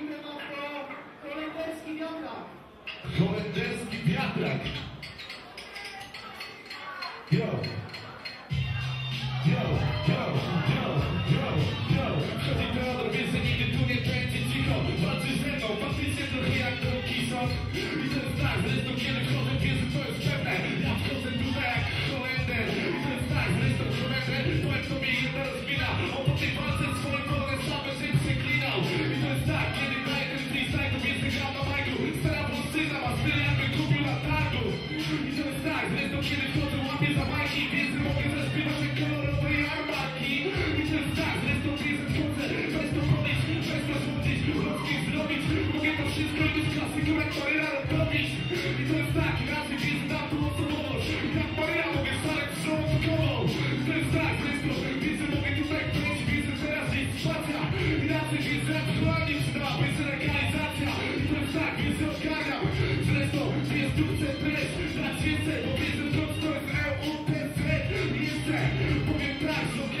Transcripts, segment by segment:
Mówimy oto Cholenderski Wiatrak. Cholenderski Wiatrak. Yo, yo, yo, yo, yo, yo. Wchodzi Teodor, więcej nigdy tu nie będzie cicho. Walczy ze mną, patrzycie trochę jak drugi rząd. I ten strach, zresztą kiedy chodzę, wiesz, to jest pewne. Ja wchodzę tutaj jak Holender. I ten strach, zresztą Holender, powiem sobie jedna rozmina. On po tej walce swoim kolem same się przeklinał. I to jest tak, kiedy daję ten freestyle, to więcej gram na majku. Stara włosyna ma tyle, jakby kupił na targu. I to jest tak, zresztą kiedy chodzę, łapie za majki. Więcej mogę zaśpiewać te kolorowe jarmarki. I to jest tak, zresztą kiedy chodzę, bez to chodzić, bez to złodzić, ludzkich zrobić. Mogę to wszystko i być klasyką, jak Maryla robić. I to jest tak, inaczej więc dam tą osobowość. I tak Maryla mogę starać z żołądkową. I to jest tak, zresztą więcej mogę tutaj być, więcej teraz jest spacja. Inaczej więc naturalnie przyda, więcej legalizacja. I to jest tak, więcej odgarniam. Zresztą więc tu chcę breć, dać więcej, bo więcej drog to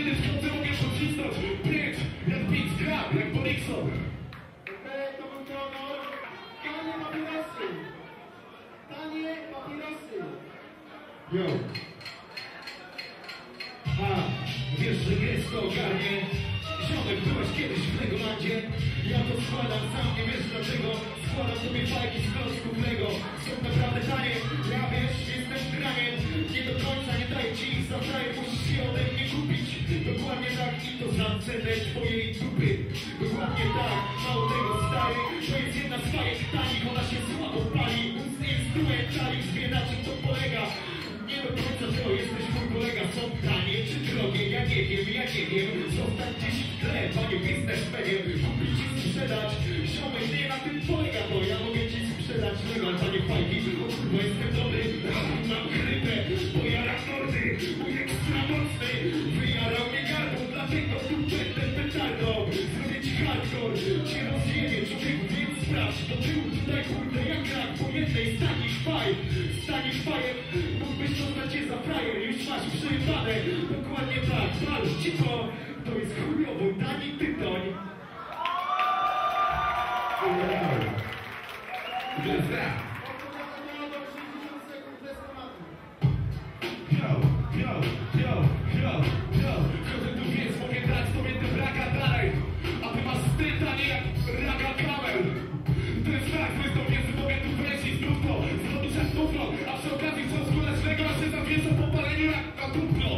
jest LUTC. I jeszcze powiem tak, że kiedy wchodzę mogę pocisnąć. Pięć, jak pić gram, jak Bonikson. To był Teodor. Tanie papierosy. Tanie papierosy. Yo. A, wiesz, że Gres to ogarnie? Ziomek, byłeś kiedyś w Legolandzie? Ja to składam, sam nie wiesz dlaczego. Składam sobie fajki z klocków Lego. Są naprawdę tanie, ja wiesz, jestem graniem. Nie do końca nie daję ci ich zabraję, musisz się ode mnie kupić. Dokładnie tak i to za cenę twojej dupy. Dokładnie tak, mało tego stary. To jest jedna z fajek tanich, ona się słabo pali. Ust instrument, talisz wie na czym to polega. Nie do końca to jesteś mój kolega. Są tanie czy drogie, ja nie wiem. Zostań gdzieś w tle, panie biznesmenie. Kupić i sprzedać, ziomek nie na tym polega. Bo ja mogę ci sprzedać rymal, panie fajki. O kurwa jestem dobry, mam chrypę. Bo ja na mordy, mój ekstra mocny. Wyjarał mnie garbą, dlatego tu będę petardą. Zrobię ci hardcore, cię rozjebie człowieku, więc sprawdź. Do tyłu tutaj kurde jak rak, po jednej stanisz fajek. Już masz przejebane, dokładnie tak, walcz ci to, to jest chujowo, tani tytoń. Yo, chodzę tu więc mogę dać sobie tę braka dalej, a ty masz wstyd, a nie jak raka kamel. To jest tak, to jest to więc mogę tu wejść i znów to, zrobić aż dufno, a przy okazji chcą składać tego, a się zawiesza po paleniu jak na dupno.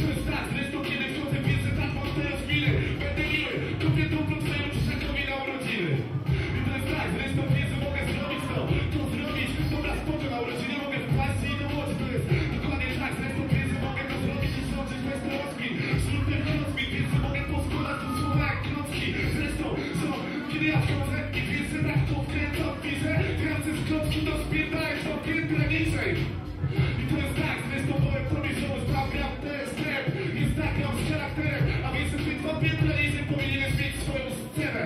To jest tak, zresztą kiedy wchodzę pierwszy tak mam teraz miny, będę miły, kupię dupno twojemu przyszedłowi na urodziny. I to jest tak, zresztą pierwszy mogę zrobić to zrobić, dobra spoko, na urodziny mogę wpaść i do łodzi, to jest dokładnie tak, zresztą pierwszy mogę to zrobić i zrobić bez rozmin, ślub ten rozmin, pierwszy mogę poskładać tu słowa jak klocki. Zresztą, co, kiedy ja wchodzę i pierwszy brak to wkręcam, widzę, tracę z klocki, to spierdałem, to pierdolę niżej. I to jest tak, zresztą powiem tobie, że rozbawiam ten sklep. Jest tak, ja z charakterem, a więc ty dwa piętra niżej powinieneś mieć swoją scenę.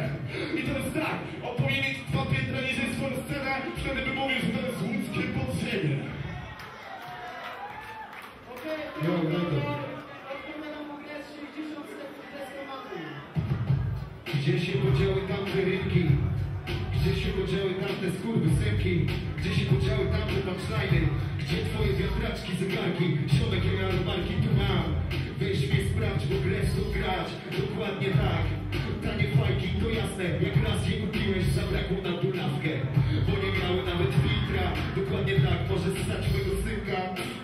I to jest tak, on powinien mieć dwa piętra niżej swoją scenę, wtedy by mówił, że to jest łódzkie podziemie. Okej, to odpowiadam mu grę 60 sekund deskomatu. Gdzie się podziały tamte rynki? Gdzie się podziały tamte skurwysynki? Gdzie się podziały tamte punchline'y? Gdzie twoje wiatraczki, zegarki? Środek real marki tu mam. Weź mnie sprawdź, bo Gres to grać. Dokładnie tak. Tanie fajki, to jasne. Jak raz je kupiłeś, zabrakło na burawkę. Bo nie miały nawet filtra. Dokładnie tak, możesz ssać mojego synka.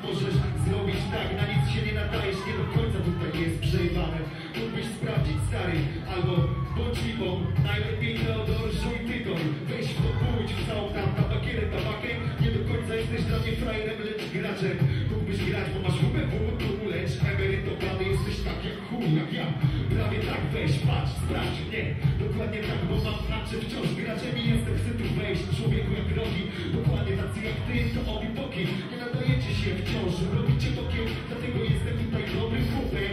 Możesz zrobić tak, na nic się nie nadajesz. Nie do końca tutaj jest przejebane. Mógłbyś sprawdzić stary, albo bądź mimo. Najlepiej Teodor, żuj tytoń. Weź podbójć w całą tam tabakierę tabakiem. Nie do końca jesteś dla mnie frajerem, lecz graczem. Mógłbyś grać, bo masz WBW, lecz emerytowany jesteś tak jak chuj, jak ja. Prawie tak, weź, patrz, sprawdź mnie. Dokładnie tak, bo mam znaczy wciąż graczem i jestem, chcę tu wejść, człowieku jak rogi. Dokładnie tacy jak ty, to obi boki. Nie nadajecie się wciąż, robicie bokiem. Dlatego jestem tutaj dobrym chłopem.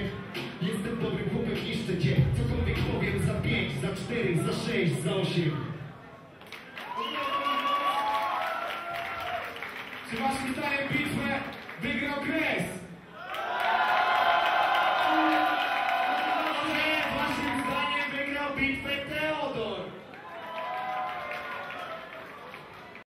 Jestem dobrym chłopem, niszczę cię. Cokolwiek powiem, za 5, za 4, za 6, za 8. Czy masz pytanie, bitwę wygrał Gres!